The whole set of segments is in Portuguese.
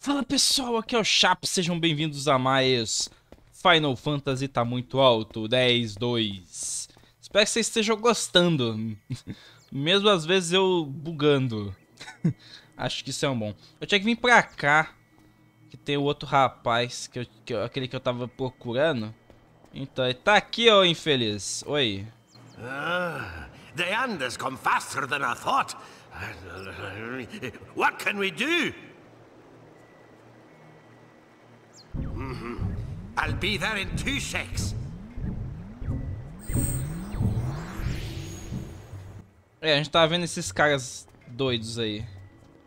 Fala pessoal, aqui é o Chapo, sejam bem-vindos a mais Final Fantasy Tá Muito Alto, 10-2. Espero que vocês estejam gostando, mesmo às vezes eu bugando. Acho que isso é um bom. Eu tinha que vir pra cá, que tem o outro rapaz, aquele que eu tava procurando. Então, ele tá aqui, ô infeliz. Oi. The Anders come faster than I thought. What can we do? I'll be there in 2 seconds. É, a gente tá vendo esses caras doidos aí.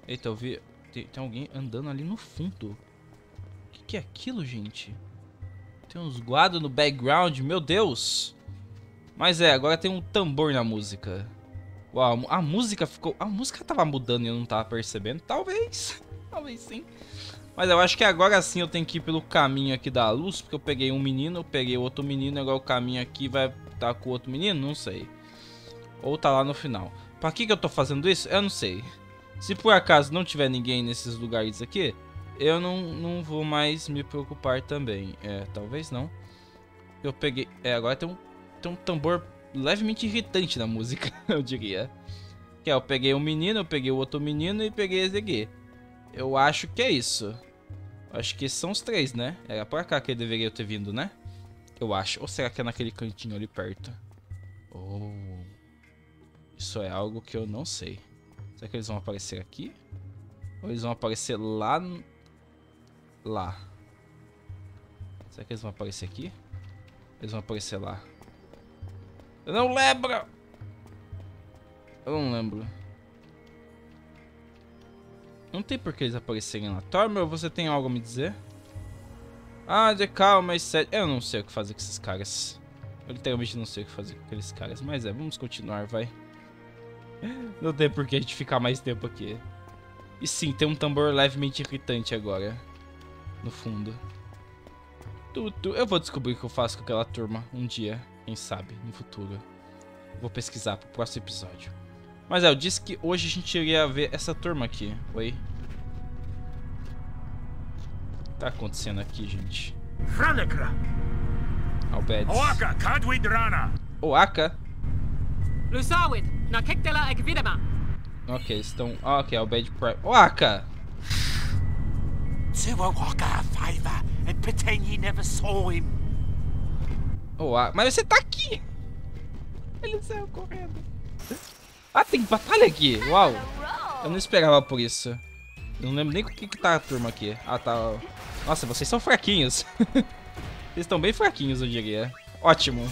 Eita, eu vi... Tem alguém andando ali no fundo. O que é aquilo, gente? Tem uns Guado no background, meu Deus! Mas é, agora tem um tambor na música. Uau, a música ficou... A música tava mudando e eu não tava percebendo. Talvez, talvez sim. Mas eu acho que agora sim eu tenho que ir pelo caminho aqui da luz, porque eu peguei um menino, eu peguei outro menino, agora o caminho aqui vai tá com o outro menino, não sei. Ou tá lá no final. Pra que eu tô fazendo isso? Eu não sei. Se por acaso não tiver ninguém nesses lugares aqui, eu não vou mais me preocupar também. É, talvez não. Eu peguei... É, agora tem um tambor levemente irritante na música, eu diria. Que é, eu peguei um menino, eu peguei o outro menino e peguei esse aqui. Eu acho que é isso. Acho que são os três, né? Era pra cá que ele deveria ter vindo, né? Eu acho. Ou será que é naquele cantinho ali perto? Oh. Isso é algo que eu não sei. Será que eles vão aparecer aqui? Ou eles vão aparecer lá? Lá. Será que eles vão aparecer aqui? Eles vão aparecer lá. Eu não lembro! Eu não lembro. Não tem por que eles aparecerem lá. Tormel, você tem algo a me dizer? Ah, de calma, sério. Eu não sei o que fazer com esses caras. Eu literalmente não sei o que fazer com aqueles caras. Mas é, vamos continuar, vai. Não tem por que a gente ficar mais tempo aqui. E sim, tem um tambor levemente irritante agora. No fundo. Eu vou descobrir o que eu faço com aquela turma um dia. Quem sabe, no futuro. Vou pesquisar pro próximo episódio. Mas é, eu disse que hoje a gente iria ver essa turma aqui. Oi? O que tá acontecendo aqui, gente? Albedes. O'aka, Kadwid Rana. O'aka. Lusawid, na Kektela Ekvidama. Ok, estão. Ok, Albed Prime. O'aka! O'aka. Mas você tá aqui! Ele saiu correndo. Ah, tem batalha aqui! Uau! Eu não esperava por isso. Eu não lembro nem o que tá a turma aqui. Ah, tá. Nossa, vocês são fraquinhos. Vocês estão bem fraquinhos, eu diria. Ótimo.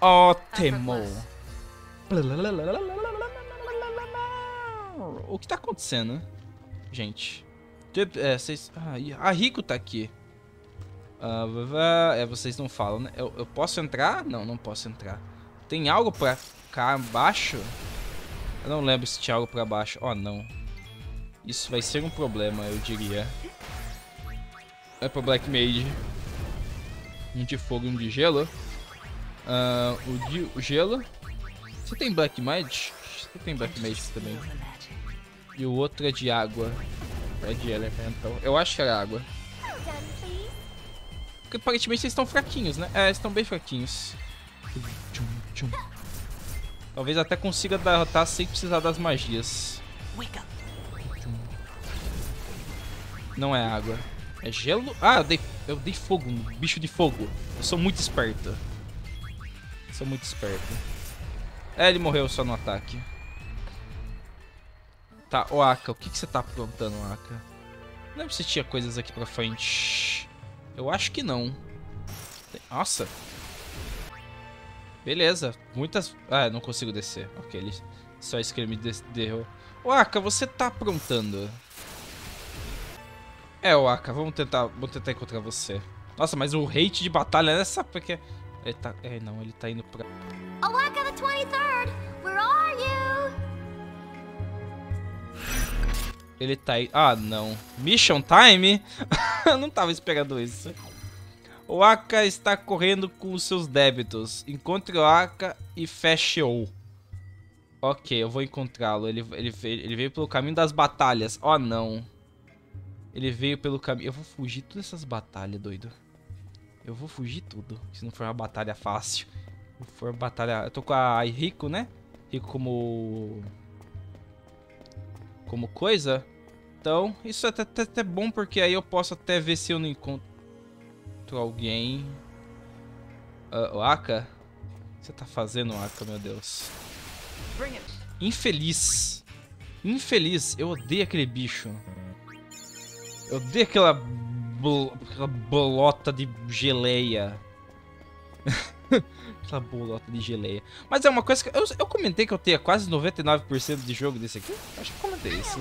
Ótimo. O que tá acontecendo? Gente. É, vocês... Ah, a Rikku tá aqui. É, vocês não falam, né? Eu posso entrar? Não, não posso entrar. Tem algo pra... cá abaixo? Eu não lembro se tinha algo pra baixo. Oh, não. Isso vai ser um problema, eu diria. Vai pro Black Mage. Um de fogo e um de gelo. O gelo. Você tem Black Mage? Você tem Black Mage também. E o outro é de água. É de elemental. Eu acho que era água. Porque aparentemente eles estão fraquinhos, né? É, eles estão bem fraquinhos. Talvez até consiga derrotar sem precisar das magias. Não é água. É gelo? Ah, eu dei fogo. Um bicho de fogo. Eu sou muito esperto. Sou muito esperto. É, ele morreu só no ataque. Tá, O'aka, o que você tá aprontando, O'aka? Não lembro se tinha coisas aqui pra frente. Eu acho que não. Nossa. Beleza, muitas... Ah, não consigo descer. Ok, ele... só isso que ele me derrubou. O'aka, você tá aprontando. É, O'aka, vamos tentar encontrar você. Nossa, mas o hate de batalha é essa porque... Ele tá... É, não, ele tá indo pra... O'aka, the 23rd, where are you? Ele tá aí... Ah, não. Mission time? Eu não tava esperando isso. O'aka está correndo com os seus débitos. Encontre O'aka e feche-o. Ok, eu vou encontrá-lo. Ele veio pelo caminho das batalhas. Oh, não. Ele veio pelo caminho. Eu vou fugir todas essas batalhas, doido. Eu vou fugir tudo. Se não for uma batalha fácil. Se for uma batalha... Eu tô com a Rikku, né? Rikku como... como coisa. Então, isso é até bom, porque aí eu posso até ver se eu não encontro alguém. O'aka? O que você tá fazendo, O'aka, meu Deus? Infeliz. Infeliz. Eu odeio aquele bicho. Eu odeio aquela bolota de geleia. Aquela bolota de geleia. Mas é uma coisa que... Eu comentei que eu tenho quase 99% de jogo desse aqui. Acho que eu comentei isso.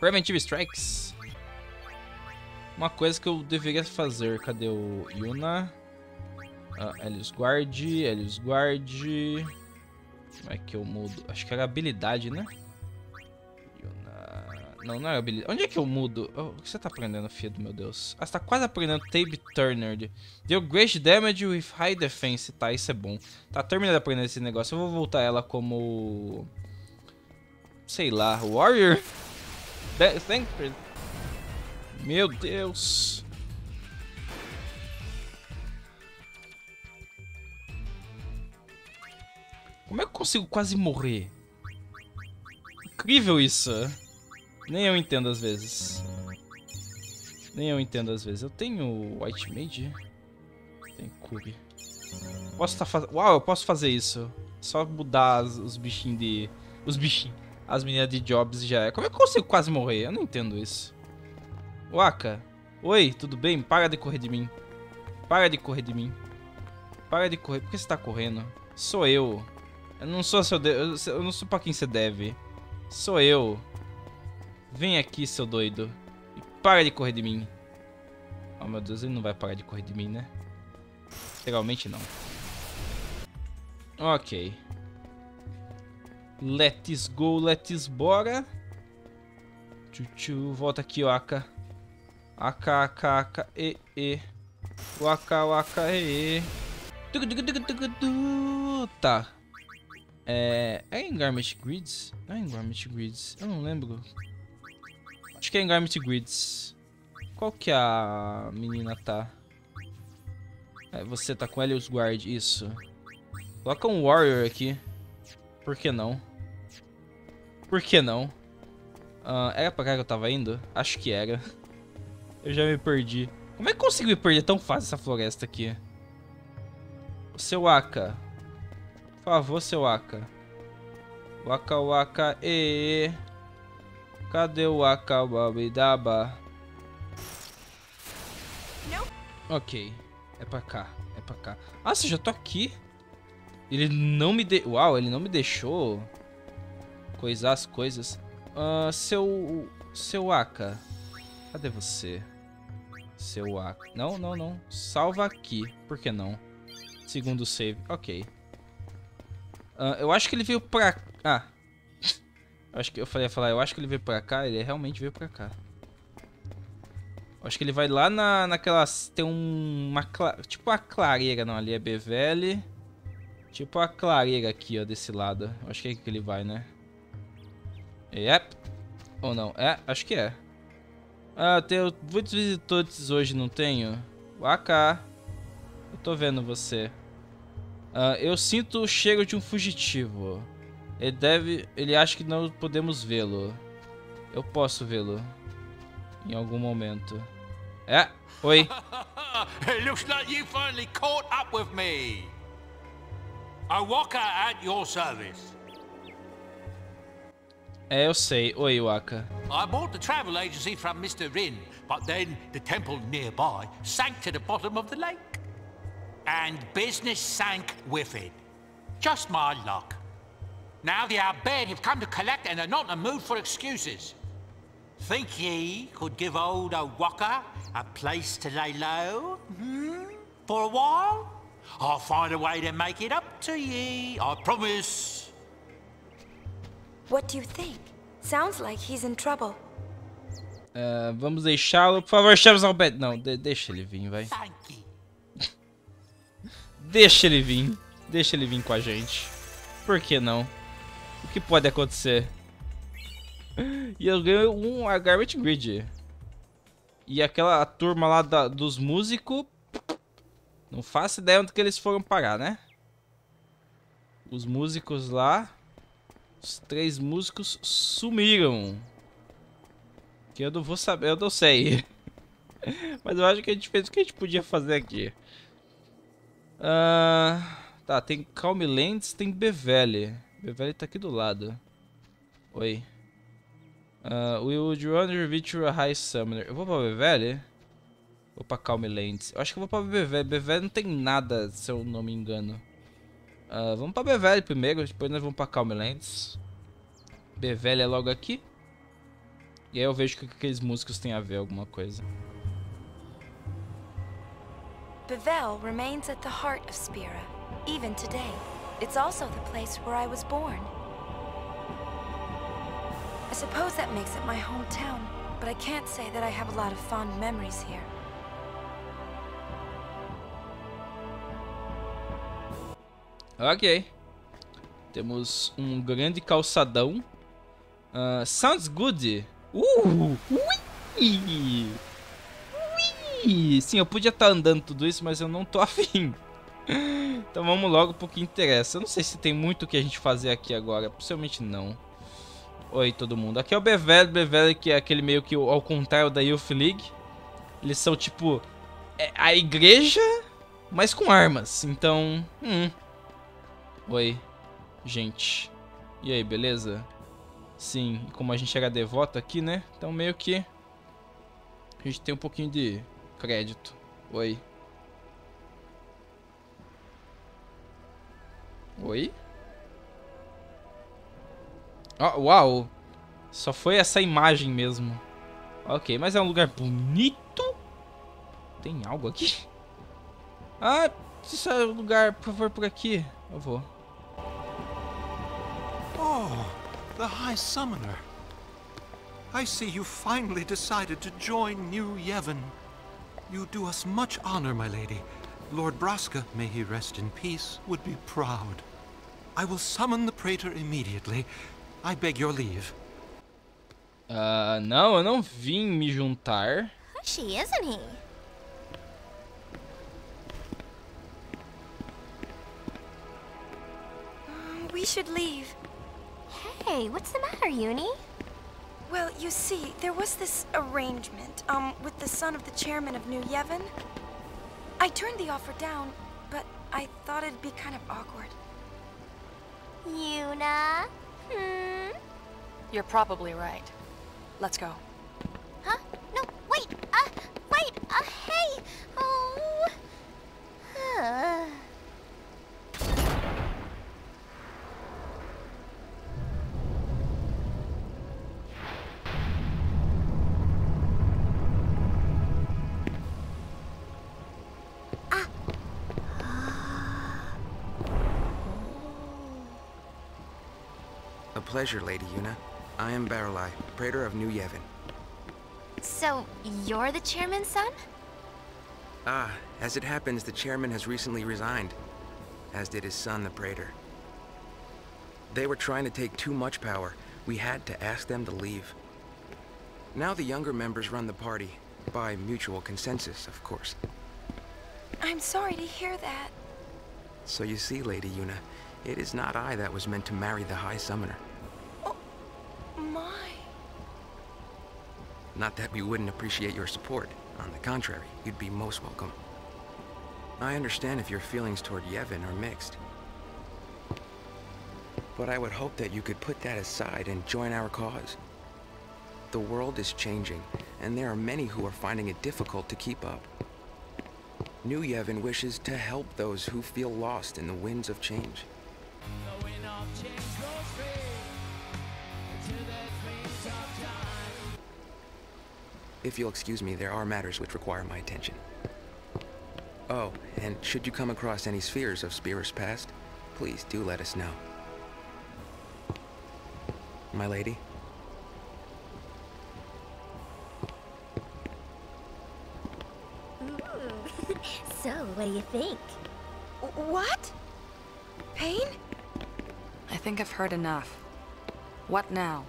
Preventive Strikes. Uma coisa que eu deveria fazer. Cadê o Yuna? Helios Guard. Helios Guard. Como é que eu mudo? Acho que era habilidade, né? Não, não é habilidade. Onde é que eu mudo? Oh, o que você tá aprendendo, filho do meu Deus? Ah, você tá quase aprendendo Tape Turner. Deu Great Damage with High Defense. Tá, isso é bom. Tá terminando de aprender esse negócio. Eu vou voltar ela como... sei lá, Warrior? Meu Deus. Como é que eu consigo quase morrer? Incrível isso. Nem eu entendo às vezes. Nem eu entendo às vezes. Eu tenho White Mage. Tem Cure. Posso estar fazendo... uau, eu posso fazer isso. Só mudar os bichinhos de... os bichinhos. As meninas de Jobs já é. Como é que eu consigo quase morrer? Eu não entendo isso. O'aka. Oi, tudo bem? Para de correr de mim. Para de correr de mim. Para de correr. Por que você tá correndo? Sou eu. Eu não sou seu... eu não sou pra quem você deve. Sou eu. Vem aqui, seu doido. E para de correr de mim. Oh, meu Deus, ele não vai parar de correr de mim, né? Literalmente não. Ok. Let's go, let's bora. Tchu-tchu, volta aqui, O'aka. Aka, aka, aka, e, e. O'aka, O'aka, e, e. Tá. É em Garment Grids? Não é em Garment Grids. Eu não lembro. Acho que é em Garment Grids. Qual que a menina tá? É, você tá com Helios Guard, isso. Coloca um Warrior aqui. Por que não? Por que não? Era pra cá que eu tava indo? Acho que era. Eu já me perdi. Como é que eu consigo me perder tão fácil essa floresta aqui? O seu O'aka. Por favor, seu O'aka. O'aka, O'aka, e... cadê o Akawabidaba? Ok. É pra cá. É pra cá. Ah, você já tô aqui. Ele não me deu. Uau, ele não me deixou coisar as coisas. Seu O'aka. Cadê você? Seu O'aka. Não, não, não. Salva aqui. Por que não? Segundo save. Ok. Eu acho que ele veio pra... ah. Acho que eu falei, eu acho que ele veio pra cá, ele realmente veio pra cá. Eu acho que ele vai lá naquelas... tem uma... tipo a clareira, não, ali é Bevelle. Tipo a clareira aqui, ó, desse lado. Eu acho que é que ele vai, né? Yep. Ou não, é, acho que é. Ah, eu tenho muitos visitantes hoje, não tenho? O'aka. Eu tô vendo você. Eu sinto o cheiro de um fugitivo. Ele acha que não podemos vê-lo. Eu posso vê-lo. Em algum momento. É. Oi. It looks like you finally caught up with me. O'aka at your service. É, eu sei. Oi, O'aka. I bought the travel agency from Mr. Rin, but then the temple nearby sank to the bottom of the lake. And business sank with it. Just my luck. Now they are bad, you've come to collect and are not in a mood for excuses. Think ye could give old O'aka a place to lay low? For a while? I'll find a way to make it up to ye, I promise. What do you think? Sounds like he's in trouble. Vamos deixá-lo, por favor, chaves ao bed. Não, deixa ele vir, vai. Deixa ele vir. Deixa ele vir com a gente. Por que não? O que pode acontecer? E eu ganhei a Garment Grid. E aquela turma lá dos músicos, não faço ideia onde que eles foram parar, né? Os músicos lá, os 3 músicos sumiram. Que eu não vou saber, eu não sei. Mas eu acho que a gente fez o que a gente podia fazer aqui. Tá, tem Calm Lands, tem Bevelle. Bevelle tá aqui do lado. Oi. We would rather be to a high summoner. Eu vou pra Bevelle? Vou pra Calm Lands. Eu acho que eu vou pra Bevelle. Bevelle não tem nada, se eu não me engano. Vamos pra Bevelle primeiro, depois nós vamos pra Calm Lands. Bevelle é logo aqui. E aí eu vejo que aqueles músicos têm a ver alguma coisa. Bevelle remains at the heart of Spira, even today. It's also the place where I was born. I suppose that makes it my hometown, but I can't say that I have a lot of fond memories here. Ok. Temos grande calçadão. Sounds good. Ui! Ui! Sim, eu podia estar andando tudo isso, mas eu não tô afim. Então vamos logo pro que interessa. Eu não sei se tem muito o que a gente fazer aqui agora. Possivelmente não. Oi, todo mundo. Aqui é o Bevelle. Bevelle que é aquele meio que ao contrário da Youth League. Eles são tipo a igreja, mas com armas. Então... Oi, gente. E aí, beleza? Sim, como a gente era devoto aqui, né? Então meio que a gente tem um pouquinho de crédito. Oi. Oi? Ó, uau! Só foi essa imagem mesmo. Ok, mas é um lugar bonito. Tem algo aqui? Ah, se isso é um lugar, por favor, por aqui. Eu vou. Oh! The High Summoner. I see you finally decided to join New Yevon. You do us much honor, my lady. Lord Braska, may he rest in peace, would be proud. I will summon the Praetor immediately. I beg your leave. Não, eu não vim me juntar. She isn't he? We should leave. Hey, what's the matter, Yuni? Well, you see, there was this arrangement, with the son of the chairman of New Yevon. I turned the offer down, but I thought it'd be kind of awkward. Yuna? You're probably right. Let's go. Huh? No, wait! Wait! Hey! Oh! Pleasure, Lady Yuna. I am Baralai, Praetor of New Yevon. So, you're the chairman's son? As it happens, the chairman has recently resigned, as did his son, the Praetor. They were trying to take too much power. We had to ask them to leave. Now the younger members run the party, by mutual consensus, of course. I'm sorry to hear that. So you see, Lady Yuna, it is not I that was meant to marry the High Summoner. Not that we wouldn't appreciate your support. On the contrary, you'd be most welcome. I understand if your feelings toward Yevon are mixed. But I would hope that you could put that aside and join our cause. The world is changing, and there are many who are finding it difficult to keep up. New Yevon wishes to help those who feel lost in the winds of change. If you'll excuse me, there are matters which require my attention. Oh, and should you come across any spheres of Spira's past, please do let us know. My lady? So, what do you think? What? Paine? I think I've heard enough. What now?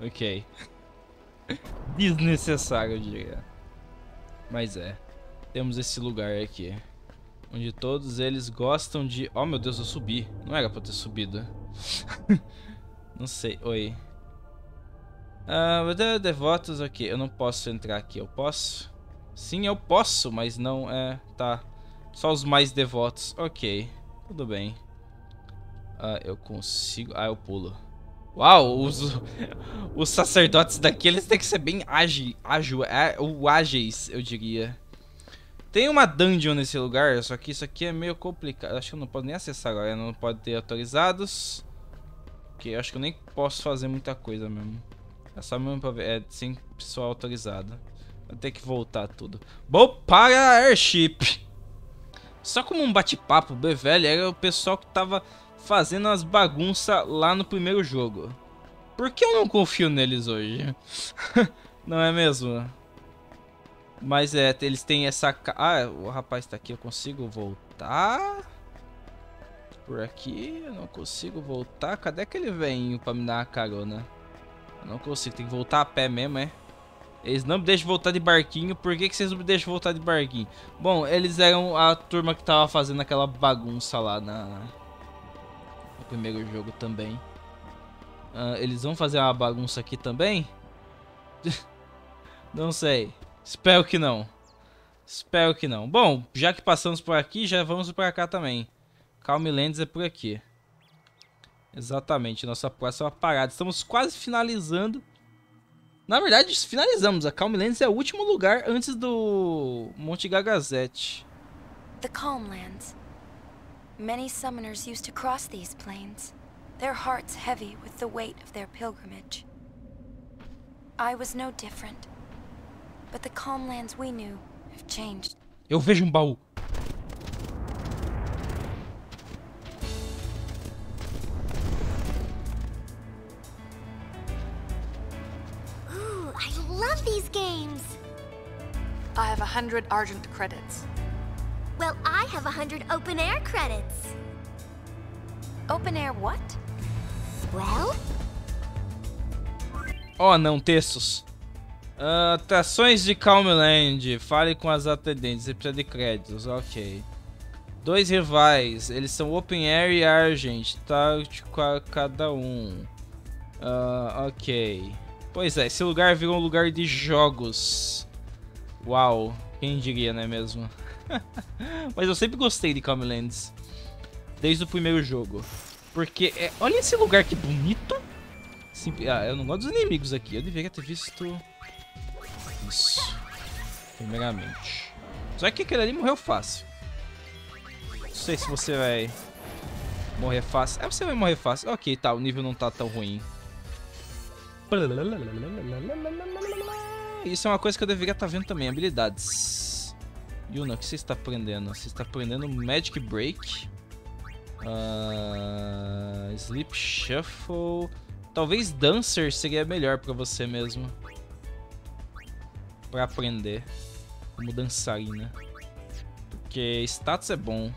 Ok. Desnecessário, eu diria. Mas é. Temos esse lugar aqui. Onde todos eles gostam de... Oh, meu Deus, eu subi. Não era pra eu ter subido. Não sei. Oi. Devotos, ok. Eu não posso entrar aqui. Eu posso? Sim, eu posso, mas não é... Tá. Só os mais devotos. Ok. Tudo bem. Eu consigo... Ah, eu pulo. Uau, os sacerdotes daqui, eles têm que ser bem ágeis, eu diria. Tem uma dungeon nesse lugar, só que isso aqui é meio complicado. Acho que eu não posso nem acessar agora, não pode ter autorizados. Ok, acho que eu nem posso fazer muita coisa mesmo. É só mesmo pra ver, é sem pessoa autorizada. Vou ter que voltar tudo. Bom, para airship! Só como um bate-papo, Bevelle era o pessoal que tava... fazendo as bagunças lá no primeiro jogo. Por que eu não confio neles hoje? Não é mesmo? Mas é, eles têm essa... Ah, o rapaz tá aqui, eu consigo voltar? Por aqui, eu não consigo voltar. Cadê aquele velhinho pra me dar uma carona? Eu não consigo, tem que voltar a pé mesmo, é? Eles não me deixam voltar de barquinho. Por que que vocês não me deixam voltar de barquinho? Bom, eles eram a turma que tava fazendo aquela bagunça lá na... primeiro jogo também. Eles vão fazer uma bagunça aqui também? Não sei. Espero que não. Espero que não. Bom, já que passamos por aqui, já vamos pra cá também. Calm Lands é por aqui. Exatamente, nossa próxima parada. Estamos quase finalizando. Na verdade, finalizamos. A Calm Lands é o último lugar antes do Monte Gagazet. The Calm Lands. Many summoners used to cross these plains, their hearts heavy with the weight of their pilgrimage. I was no different, but the calm lands we knew have changed. Eu vejo baú. Ooh, I love these games. I have 100 Argent credits. Well, I have 100 open-air credits. Open-air what? Well? Oh, não, textos. Atrações de Calm Land. Fale com as atendentes. Você precisa de créditos, ok. 2 rivais. Eles são open-air e argent. Tá, cada um. Ok. Pois é, esse lugar virou um lugar de jogos. Uau, quem diria, não é mesmo? Mas eu sempre gostei de Calm Lands. Desde o primeiro jogo. Porque, é... olha esse lugar que bonito. Eu não gosto dos inimigos aqui. Eu deveria ter visto isso primeiramente. Só que aquele ali morreu fácil. Não sei se você vai morrer fácil. Você vai morrer fácil. Ok, tá, o nível não tá tão ruim. Isso é uma coisa que eu deveria estar vendo também. Habilidades. Yuna, o que você está aprendendo? Você está aprendendo Magic Break, Sleep Shuffle. Talvez Dancer seria melhor para você mesmo, para aprender como dançarina, porque status é bom.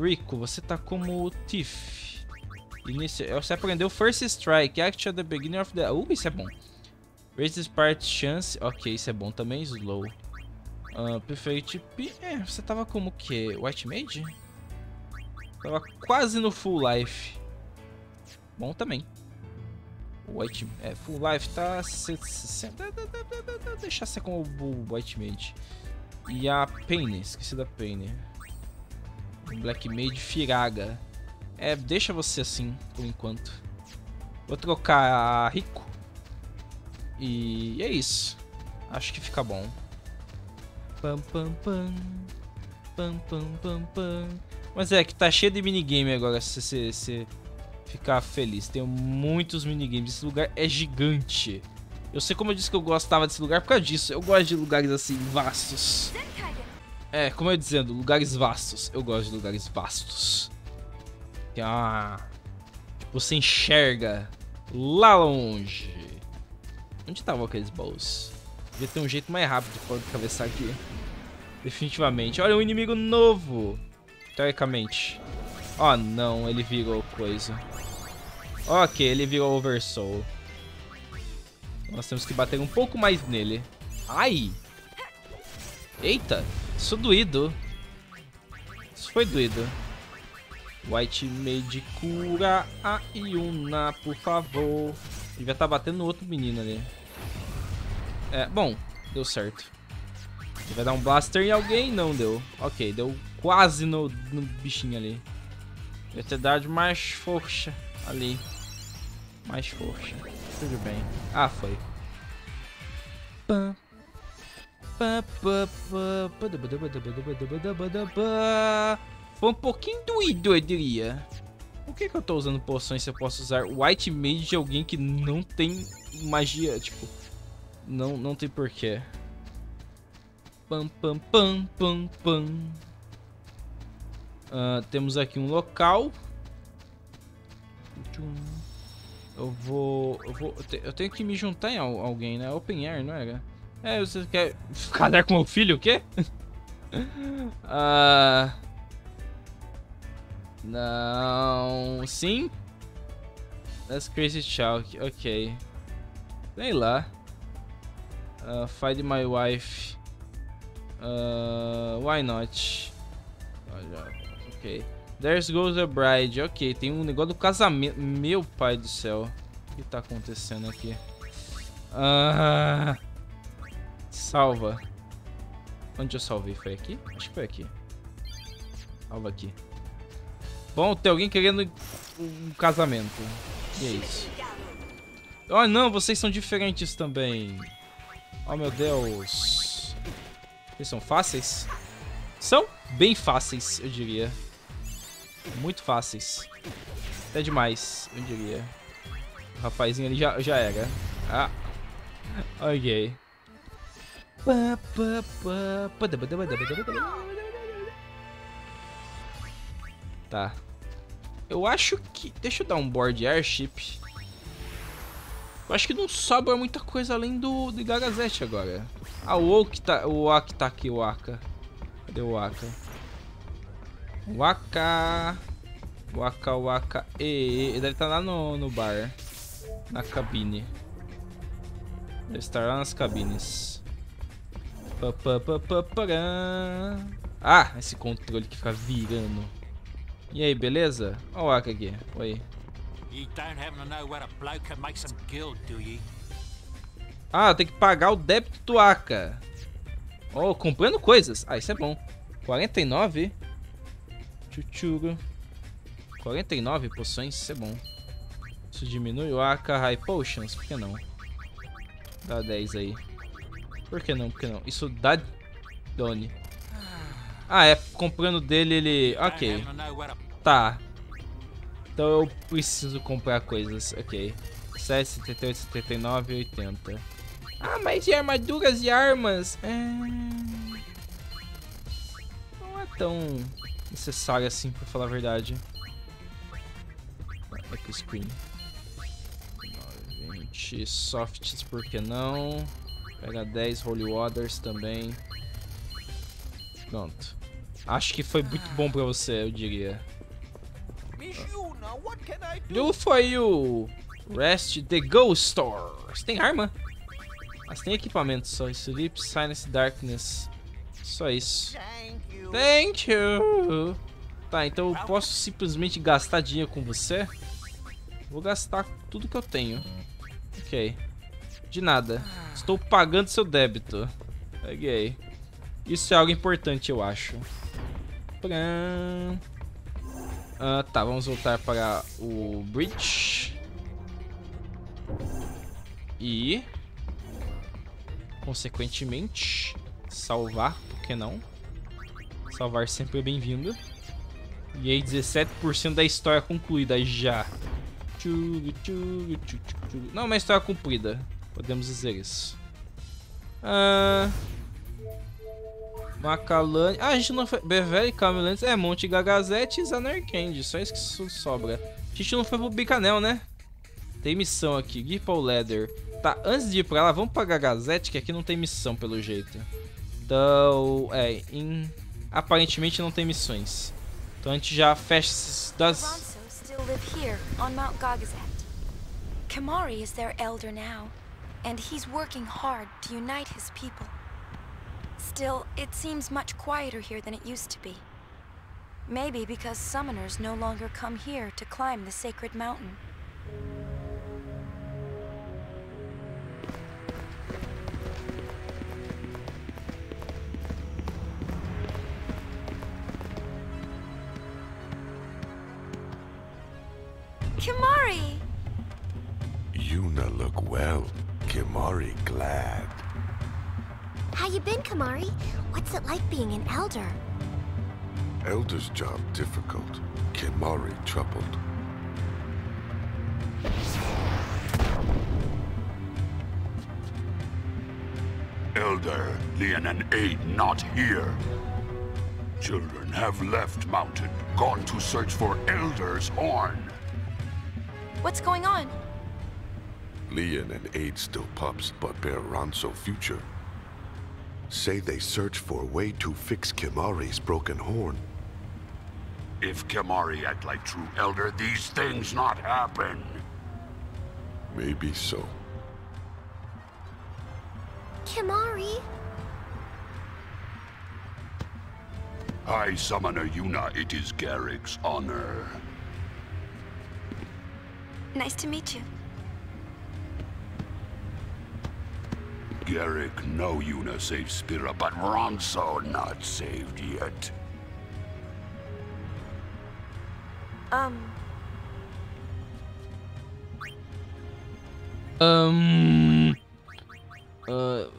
Rikku, você tá como Thief. Você aprendeu First Strike, Act at the Beginning of the... isso é bom. Raise this part chance, ok, isso é bom também. Slow. Perfect P. Você tava como o que? White Mage? Tava quase no Full Life. Bom também. White... Full Life tá... Deixar ser com o White Mage. E a Paine. Esqueci da Paine. Black Mage Firaga. Deixa você assim, por enquanto. Vou trocar a Rikku. E é isso. Acho que fica bom. Pam, pam, pam. Pam, pam, pam, pam. Mas é que tá cheio de minigame agora. Se você ficar feliz, tem muitos minigames. Esse lugar é gigante. Eu sei, como eu disse que eu gostava desse lugar por causa disso. Eu gosto de lugares assim, vastos. Como eu ia dizendo, lugares vastos. Eu gosto de lugares vastos. Tem uma... Você enxerga lá longe. Onde estavam aqueles baús? Devia ter um jeito mais rápido pra cabeçar aqui. Definitivamente. Olha, um inimigo novo. Teoricamente. Oh, não. Ele virou coisa. Ok, ele virou Oversoul. Nós temos que bater um pouco mais nele. Ai! Eita! Isso doído. Isso foi doído. White Mage cura a Yuna, por favor. Devia estar batendo no outro menino ali. É, bom, deu certo. Vai dar um blaster em alguém? Não deu. Ok, deu quase no bichinho ali. Devia ter dado mais força ali. Mais força. Tudo bem. Ah, foi. Pã. Foi um pouquinho doído, eu diria. Por que eu tô usando poções se eu posso usar White Mage de alguém que não tem magia? Tipo, não tem porquê. Pam, pam, pam, pam, pam. Temos aqui um local. Eu tenho que me juntar em alguém, né? Open Air, não é? É, você quer casar com meu filho, o quê? Não... Sim? That's crazy chalk, ok. Sei lá. Find my wife. Why not? Ok. There goes the bride. Ok, tem um negócio do casamento. Meu pai do céu. O que tá acontecendo aqui? Salva. Onde eu salvei? Foi aqui? Acho que foi aqui. Salva aqui. Bom, tem alguém querendo um casamento. Que é isso? Oh, não, vocês são diferentes também. Oh, meu Deus. Vocês são fáceis? São bem fáceis, eu diria. Muito fáceis. Até demais, eu diria. O rapazinho ali já era. Ah. Ok. Tá. Eu acho que... Deixa eu dar um board airship. Eu acho que não sobra muita coisa além do Gagazet agora. Ah, o O'aka tá aqui, o O'aka. Cadê o O'aka? Wakka. Wakka, Wakka. Ele deve estar lá no bar. Na cabine. Deve estar lá nas cabines. Ah, esse controle que fica virando. E aí, beleza? Olha o O'aka aqui. Oi. Ah, tem que pagar o débito do O'aka. Oh, comprando coisas. Ah, isso é bom. 49. Chuchuro. 49 poções, isso é bom. Isso diminui o O'aka High Potions. Por que não? Dá 10 aí. Por que não? Por que não? Isso dá done. Ah, é. Comprando dele, ele... Ok. Tá. Então eu preciso comprar coisas. Ok. 7, 78, 79, 80. Ah, mas e armaduras e armas? Não é tão necessário assim, pra falar a verdade. É que o screen. 20 softs, por que não? Pega 10 Holy Waters também. Pronto. Acho que foi muito bom pra você, eu diria. Do for you. Rest the Ghost Store. Você tem arma? Mas tem equipamento só. Sleep, Silence, Darkness. Só isso. Thank you. Tá, então eu posso simplesmente gastar dinheiro com você? Vou gastar tudo que eu tenho. Ok. De nada. Estou pagando seu débito. Ok. Isso é algo importante, eu acho. Tá, vamos voltar para o bridge. E... consequentemente, salvar, por que não? Salvar sempre é bem-vindo. E aí, 17% da história concluída já. Não, mas história cumprida. Podemos dizer isso. Macalani. Ah, a gente não foi. Bevelle, Calm Lands. É, Monte Gagazet e Zanarkand. Só isso que sobra. A gente não foi pro Bikanel, né? Tem missão aqui. Guipa o Leather. Tá, antes de ir pra lá, vamos pra Gagazet, que aqui não tem missão, pelo jeito. Então. É, aparentemente não tem missões. Então a gente já fecha das. people live here, on Mount Gagazet. Kimahri is their elder now, and he's working hard to unite his people. Still, it seems much quieter here than it used to be. Maybe because summoners no longer come here to climb the sacred mountain. Kimahri! Yuna look well. Kimahri glad. How you been, Kimahri? What's it like being an elder? Elder's job difficult. Kimahri troubled. Elder, Leon and Aid not here. Children have left Mountain, gone to search for Elder's Horn. What's going on? Leon and Aid still pups, but bear Ronso future. Say they search for a way to fix Kimahri's broken horn. If Kimahri act like true elder, these things not happen. Maybe so. Kimahri? I, Summoner Yuna, it is Garrick's honor. Nice to meet you. Garrick, no Yuna saved Spira, but Ronso not saved yet.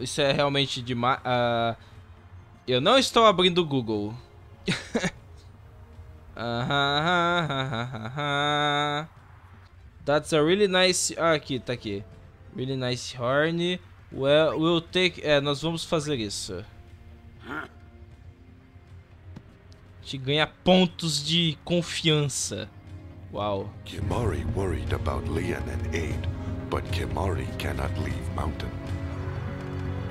Isso é realmente demais. Eu não estou abrindo o Google. That's a really nice... Ah, aqui, tá aqui. Really nice horn. Well, we'll take... É, nós vamos fazer isso. A gente ganha pontos de confiança. Uau. Kimahri worried about Leon and Aid, but Kimahri cannot leave Mountain.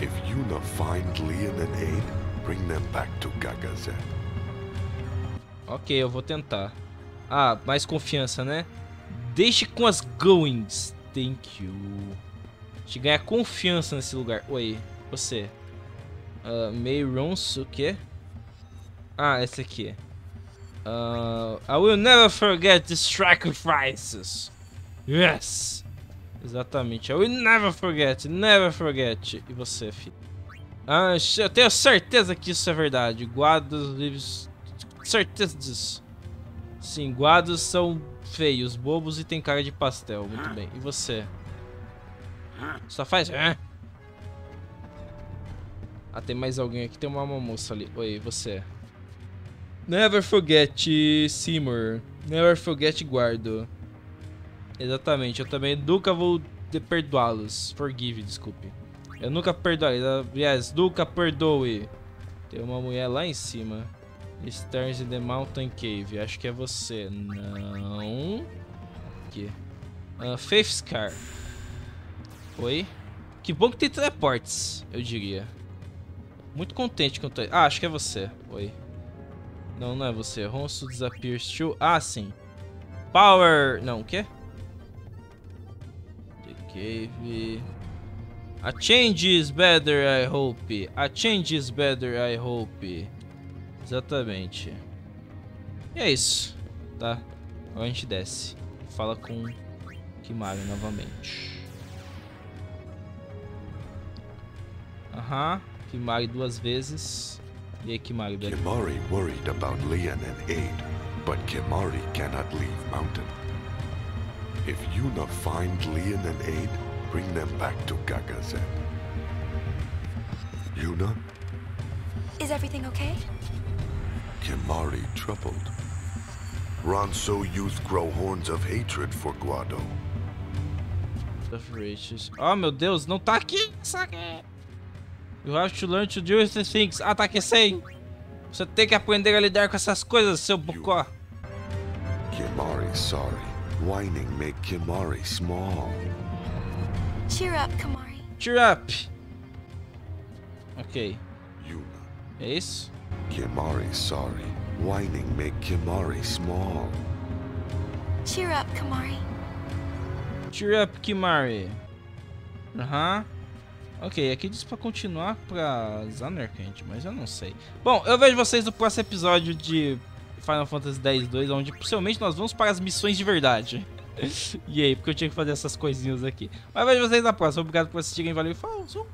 If Yuna find Leon and Aid, bring them back to Gagazet. Ok, eu vou tentar. Ah, mais confiança, né? Deixe com as goings. Thank you. A gente ganha confiança nesse lugar. Oi, você. May Ronso, o quê? Ah, esse aqui. I will never forget the sacrifices. Yes. Exatamente. I will never forget, never forget. E você, filho? Ah, eu tenho certeza que isso é verdade. Guados, livros... Certeza disso. Sim, guados são... feios, bobos e tem cara de pastel. Muito bem. E você? Só faz... Ah, tem mais alguém aqui. Tem uma moça ali. Oi, você. Never forget Seymour. Never forget Guado. Exatamente. Eu também nunca vou perdoá-los. Forgive, desculpe. Eu nunca perdoarei. Aliás, nunca perdoe. Tem uma mulher lá em cima. Stars in the Mountain Cave. Acho que é você. Não. Aqui. Faith Scar. Oi. Que bom que tem teleportes, eu diria. Muito contente que eu tô... Ah, acho que é você. Oi. Não, não é você. Ronso disappears to... Ah, sim. Power... Não, o quê? The Cave... A change is better, I hope. A change is better, I hope. Exatamente. E é isso. Tá? Agora a gente desce. Fala com Kimahri novamente. Aham. Kimahri duas vezes. E aí, Kimahri. Kimahri worried about Leon and Aid, but Kimahri cannot leave Mountain. If Yuna find Leon and Aid, bring them back to Gagazet. Yuna? Is everything okay? Kimahri troubled. Ronso youth grow horns of hatred for Guado. Oh meu Deus, não tá aqui! You have to learn to deal with the things. Ah, tá aqui sem! Você tem que aprender a lidar com essas coisas, seu bocó! Kimahri sorry. Whining make Kimahri small. Cheer up, Kimahri. Cheer up! Ok. É isso? Kimahri sorry. Whining make Kimahri small. Cheer up, Kimahri. Cheer up, Kimahri. Aham. Ok, aqui diz pra continuar pra Zanarkand, mas eu não sei. Bom, eu vejo vocês no próximo episódio de Final Fantasy X-2, onde possivelmente nós vamos para as missões de verdade. E aí, porque eu tinha que fazer essas coisinhas aqui. Mas eu vejo vocês na próxima. Obrigado por assistirem, valeu e falou.